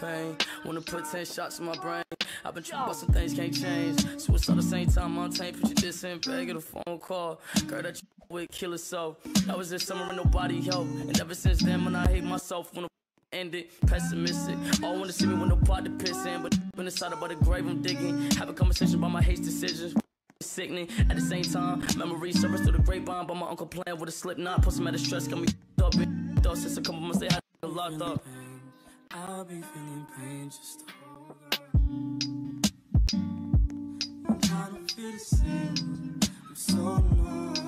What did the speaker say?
pain. Wanna put 10 shots in my brain. I've been trying, but some things can't change. So it's all the same time, I'm tame. Put your diss in, bag of a phone call. Girl, that you would kill us so. That was this summer and nobody helped. And ever since then, when I hate myself, when I end it, pessimistic. All wanna see me with no pot to piss in. But been inside about the grave I'm digging. Have a conversation about my hate decisions. Sickening at the same time. Memories surface through the grapevine. But my uncle playing with a slip knot. Put some out of stress, got me up. Though since a couple months they had locked up. I'll be feeling pain just to hold on. I don't feel the same. I'm so numb.